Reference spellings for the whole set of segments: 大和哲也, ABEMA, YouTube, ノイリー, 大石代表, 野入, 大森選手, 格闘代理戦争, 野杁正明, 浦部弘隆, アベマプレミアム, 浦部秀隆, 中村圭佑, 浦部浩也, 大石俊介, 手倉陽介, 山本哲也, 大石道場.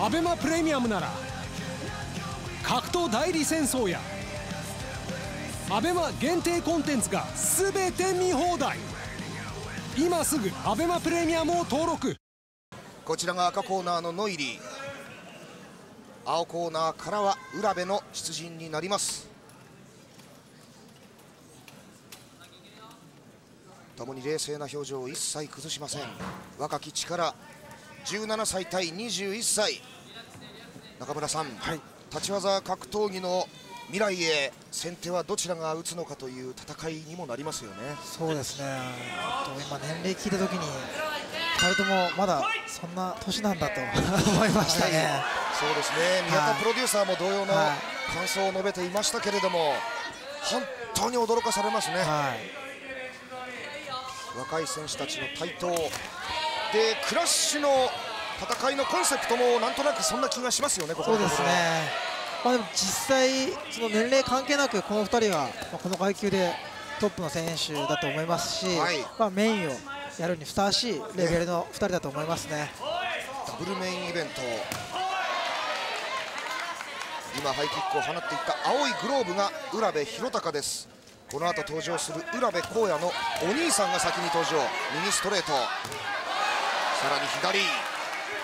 アベマプレミアムなら格闘代理戦争やアベマ限定コンテンツが全て見放題。今すぐアベマプレミアムを登録。こちらが赤コーナーのノイリー、青コーナーからは浦部の出陣になります。ともに冷静な表情を一切崩しません。若き力、17歳対21歳。中村さん、はい、立ち技格闘技の未来へ、先手はどちらが打つのかという戦いにもなりますよね。そうですね、今年齢聞いた時に2人ともまだそんな年なんだと思いましたね、はい、そうですね。宮田プロデューサーも同様の感想を述べていましたけれども、本当に驚かされますね、はい、若い選手たちの台頭でクラッシュの戦いのコンセプトもなんとなくそんな気がしますよね。ここそうですね。まあでも実際、その年齢関係なくこの2人はこの階級でトップの選手だと思いますし、はい、まあメインをやるにふさわしいレベルの2人だと思いますね。ダブルメインイベント、今ハイキックを放っていった青いグローブが浦部弘隆です。この後登場する浦部浩也のお兄さんが先に登場。右ストレート、さらに左、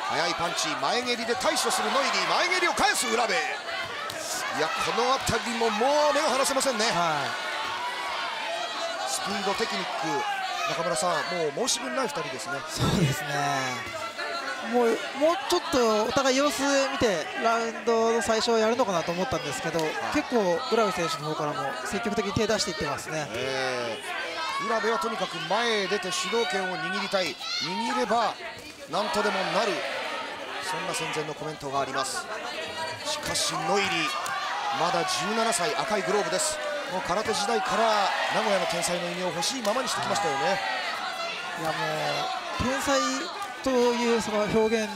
速いパンチ、前蹴りで対処するノイリー、前蹴りを返す浦部。いや、この辺りももう目が離せませんね、はい、スピード、テクニック、中村さん、もう申し分ない2人ですね。そうですね、もうちょっとお互い様子見てラウンドの最初はやるのかなと思ったんですけど、はい、結構、浦部選手の方からも積極的に手出していってますね。浦部はとにかく前へ出て主導権を握りたい、握ればなんとでもなる、そんな戦前のコメントがあります。しかしノイリー、まだ17歳、赤いグローブです。もう空手時代から名古屋の天才の意味を欲しいままにしてきましたよね。いや、もう天才というその表現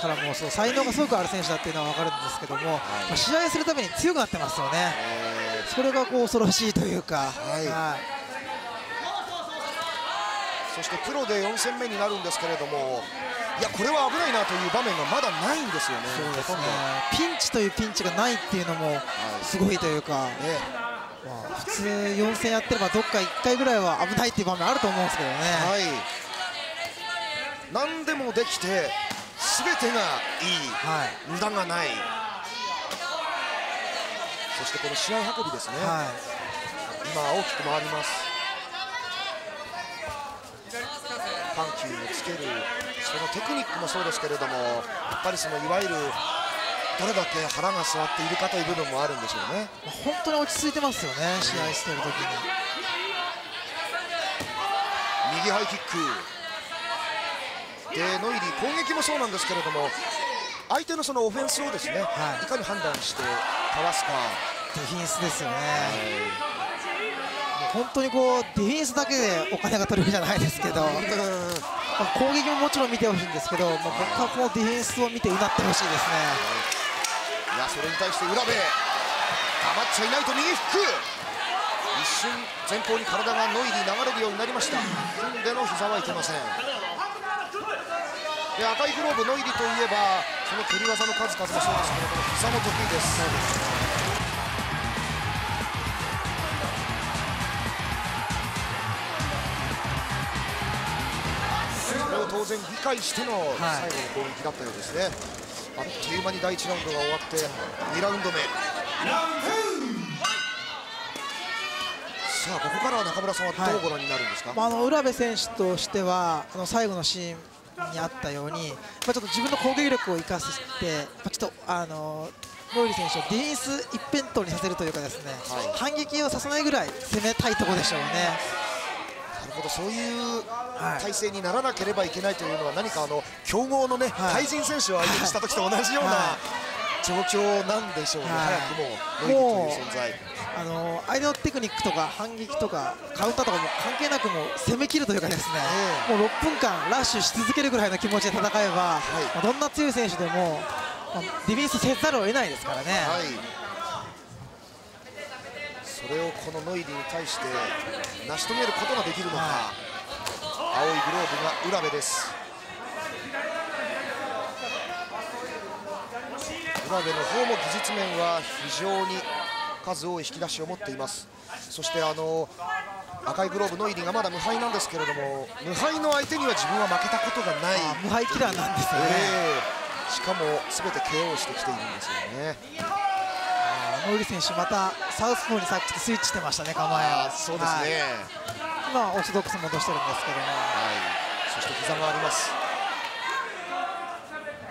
からもそう才能がすごくある選手だっていうのは分かるんですけども、はい、試合するために強くなってますよね、それがこう恐ろしいというか、はいはい。そしてプロで4戦目になるんですけれども、いや、これは危ないなという場面がまだないんですよね。そうですね、ピンチというピンチがないっていうのもすごいというか、普通4戦やってればどっか1回ぐらいは危ないっていう場面あると思うんですけどね、はい、何でもできて全てがいい、はい、無駄がない、そしてこの試合運びですね、はい、今、大きく回ります。緩急をつける、そのテクニックもそうですけれども、やっぱりそのいわゆるどれだけ腹が据わっているかという部分もあるんでしょうね。本当に落ち着いてますよね、試合しているときに。右ハイキックでノイリー、攻撃もそうなんですけれども、相手のそのオフェンスをですね、はい、いかに判断してかわすか、ディフェンスですよね。はい、本当にこうディフェンスだけでお金が取れるじゃないですけど、攻撃ももちろん見てほしいんですけど、僕はこのディフェンスを見てうなってほしいですね。いや、それに対して浦部、黙っちゃいないと右フック、一瞬前方に体がノイに流れるようになりました。踏んでの膝はいけません。で、赤いグローブ、ノイリといえばその蹴り技の数々もそうですけれども、膝も得意です。当然理解しての最後の攻撃だったようですね、はい、あっという間に第1ラウンドが終わって2ラウンド目。さあ、ここからは中村さんはどうご覧になるんですか。はい、まあ、浦部選手としては最後のシーンにあったように、まあ、ちょっと自分の攻撃力を生かして、ちょっとノイリ選手をディフェンス一辺倒にさせるというかですね、はい、反撃をさせないぐらい攻めたいところでしょうね。そういう体制にならなければいけないというのは、何か強豪のね、対人選手を相手にしたときと同じような状況なんでしょうね。早くもノイリーという存在、相手のテクニックとか反撃とかカウンターとかも関係なく、もう攻めきるというかですね、もう6分間ラッシュし続けるぐらいの気持ちで戦えば、どんな強い選手でもディフェンスせざるを得ないですからね。はい、それをこのノイリーに対して成し遂げることができるのか。青いグローブが浦部です。浜辺の方も技術面は非常に数多い引き出しを持っています。そして赤いグローブの入りがまだ無敗なんですけれども、無敗の相手には自分は負けたことがない、無敗キラーなんですよね。しかも全て KO してきているんですよね。野入選手、またサウスポーにさっきスイッチしてましたね、構え。そうですね、はい、今はオーソドックス戻してるんですけども、はい、そして膝があります。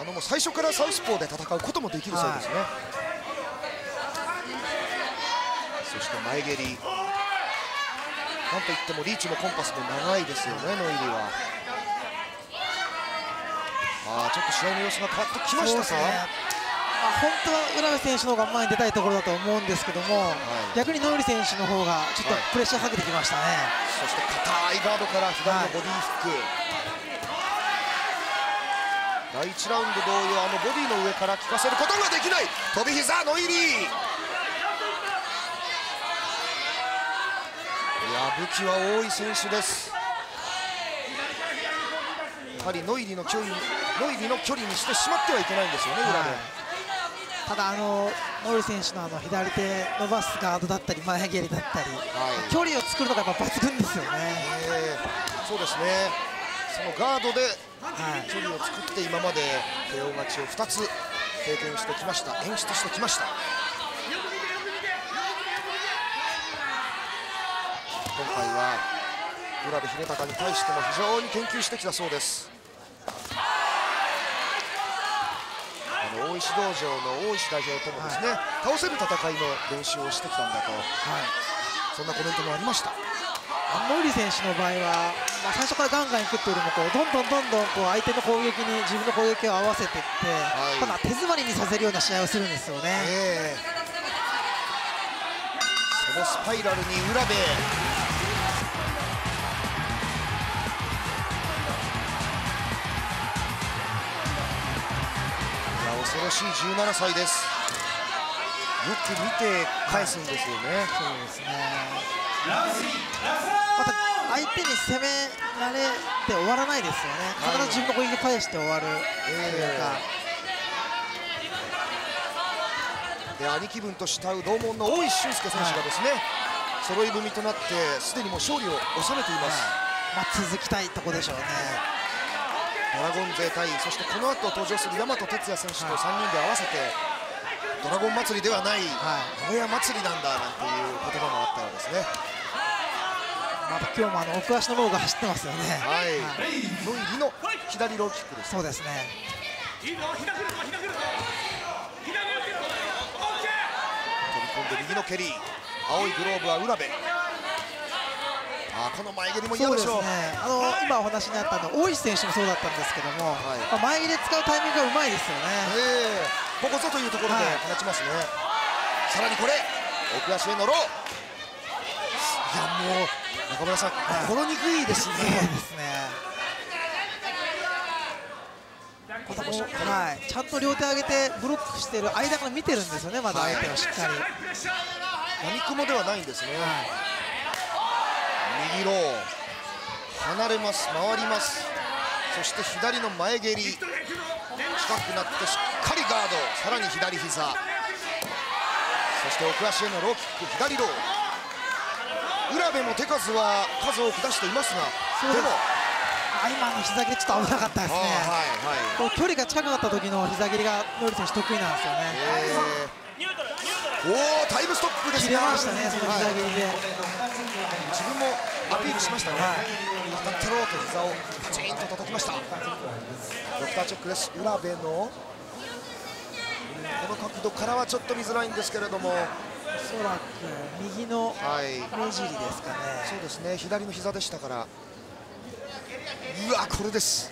もう最初からサウスポーで戦うこともできるそうですね、はい。そして前蹴り、なんといってもリーチもコンパスも長いですよね、野入は。ちょっと試合の様子が変わってきましたか。本当は浦部選手の方が前に出たいところだと思うんですけども、はい、逆に野入選手の方がちょっとプレッシャーかけてきましたね、はい。そして硬いガードから左のボディーフック、はい、第1ラウンド同様、ボディの上から効かせることができない。飛び膝野入、武器は多い選手です。やはり野入の距離にしてしまってはいけないんですよね、裏で。ただ野入選手の左手伸ばすガードだったり前蹴りだったり、はい、距離を作るのがやっぱ抜群ですよね。そうですね、そのガードで距離を作って今まで KO 勝ちを2つ経験してきました、演出してきました。今回は浦部秀隆に対しても非常に研究してきたそうです。大石道場の大石代表ともですね、はい、倒せる戦いの練習をしてきたんだと、はい、そんなコメントもありました。野入選手の場合は、最初からガンガンいくというよりもどんどんこう相手の攻撃に自分の攻撃を合わせていって、はい、ただ手詰まりにさせるような試合をするんですよね。そのスパイラルに浦部、恐ろしい17歳です。よく見て返すんですよね。そうですね、また相手に攻められて終わらないですよね、必ず自分の攻撃に返して終わるというか、で兄貴分と慕う同門の大石俊介選手がですね、はい、揃い踏みとなってすでにもう勝利を収めています、はい。まあ、続きたいところでしょうね、はい。ドラゴン勢対、そしてこの後登場する大和哲也選手と3人で合わせて、はい、ドラゴン祭りではない、名古屋祭りなんだなんていう言葉もあったようですね。また今日も奥足のローが走ってますよね。はい、野入の左ローキックです。そうですね。飛び込んで右の蹴り、青いグローブは浦部。この前蹴りも嫌でしょう。そうですね、今お話にあった大石選手もそうだったんですけども、はい、前蹴りで使うタイミングがうまいですよね。ここぞというところで放ちますね、はい。さらにこれ奥足へのロー、いやもう中村さん、心にくいですね。ちゃんと両手上げてブロックしている間から見てるんですよね、まだ相手をしっかり。闇雲ではないんですね、はい。右ロー、離れます、回ります。そして左の前蹴り、近くなってしっかりガード、さらに左膝、そして奥足へのローキック、左ロー。浦部も手数は数を下していますが、でも今の膝蹴りちょっと危なかったですね。はい、はい、距離が近くなった時の膝蹴りが野入選手得意なんですよね。タイムストップですね。切れましたね、その膝蹴りで、はい、自分もアピールしましたね、はい、当たってろと膝をパチンと叩きました。ドクターチェックです。浦部のこの角度からはちょっと見づらいんですけれども、おそらく右の目尻ですかね、はい、そうですね、左の膝でしたから。うわ、これです。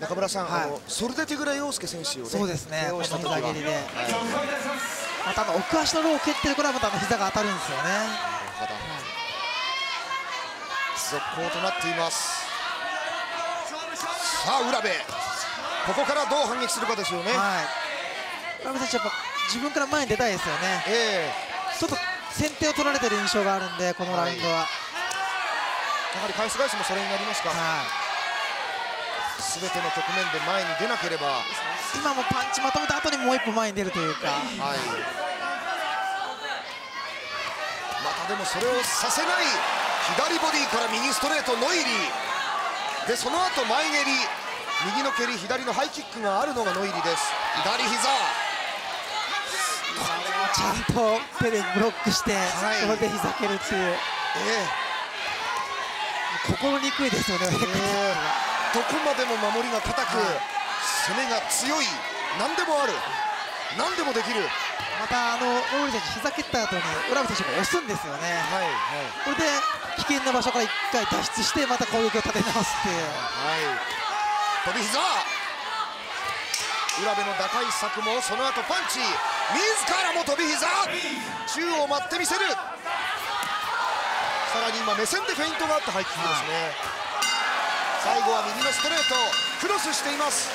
中村さん、はい、それで手倉陽介選手を、ね、そうですね、この膝蹴りで、はい、また奥足のローを蹴ってるからまた膝が当たるんですよね。続行となっています。さあ浦部、ここからどう反撃するかですよね。浦部選手、やっぱ自分から前に出たいですよね。ちょっと先手を取られてる印象があるんで、このラウンドは、はい、やはり返す返すもそれになりますか。はい、全ての局面で前に出なければ、今もパンチまとめた後にもう一歩前に出るというか、はい、またでもそれをさせない左ボディから右ストレートノイリーで、その後前蹴り、右の蹴り、左のハイキックがあるのがノイリーです。左膝ちゃんと手でブロックして、はい、それで膝蹴るっていう、心にくいですよね、どこまでも守りが固く、攻めが強い、何でもある、何でもできる。また大森選手、膝蹴った後に浦部選手が押すんですよね、これで危険な場所から1回脱出して、また攻撃を立て直すっていう。飛び膝、浦部の打開策もその後パンチ、自らも飛び膝、宙を舞ってみせる。さらに今目線でフェイントがあったハイキックですね。最後は右のストレートクロスしています。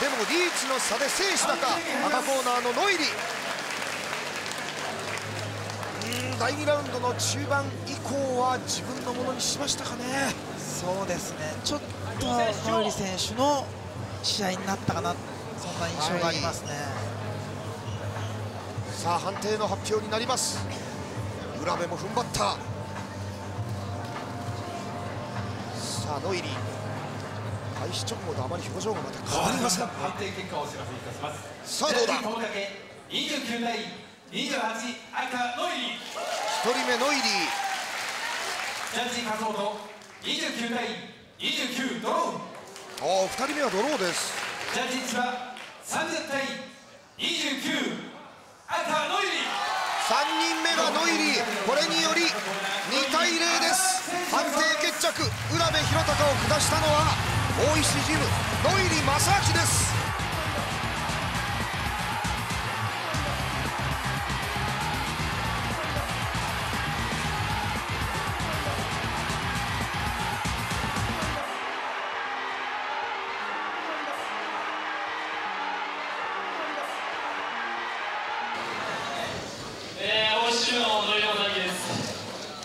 でもリーチの差で制したか赤コーナーのノイリー。第2ラウンドの中盤以降は自分のものにしましたかね。そうですね、ちょっとノイリー選手の試合になったかな、そんな印象がありますね、さあ判定の発表になります。浦部も踏ん張った。ノイリー開始直後とあまり表情がまた変わりました。判定結果をお知らせいたします。さあどうだ。29対28赤ノイリー、1人目ノイリー、ジャッジ勝本29対29ドロー。2人目はドローです。ジャッジ千葉30対29赤ノイリー、3人目がノイリー、これにより2対0です。判定決着、浦部宏隆を下したのは大石ジムノイリー正明です。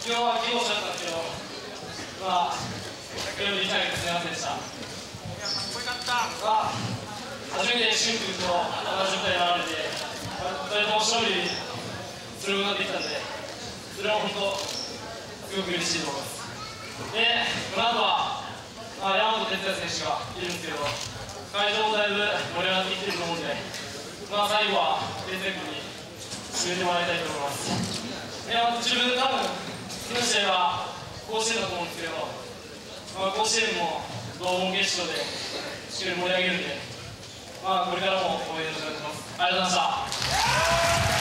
今日は気持ちだったんですけど、まあ、42歳ですみませんでした。いや、かっこよかった。まあ、初めて俊君と同じ舞台になられて、誰とも勝利するようになってきたんで、それは本当、すごく嬉しいと思います。で、この後は、まあ、山本哲也選手がいるんですけど、会場もだいぶ盛り上がってきてると思うんで、まあ、最後は哲也君に締めてもらいたいと思います。いや、自分多分次の試合は甲子園だと思うんですけど、まあ、甲子園も同門決勝でしっかり盛り上げるんで、まあ、これからも応援よろしくお願いします。ありがとうございました。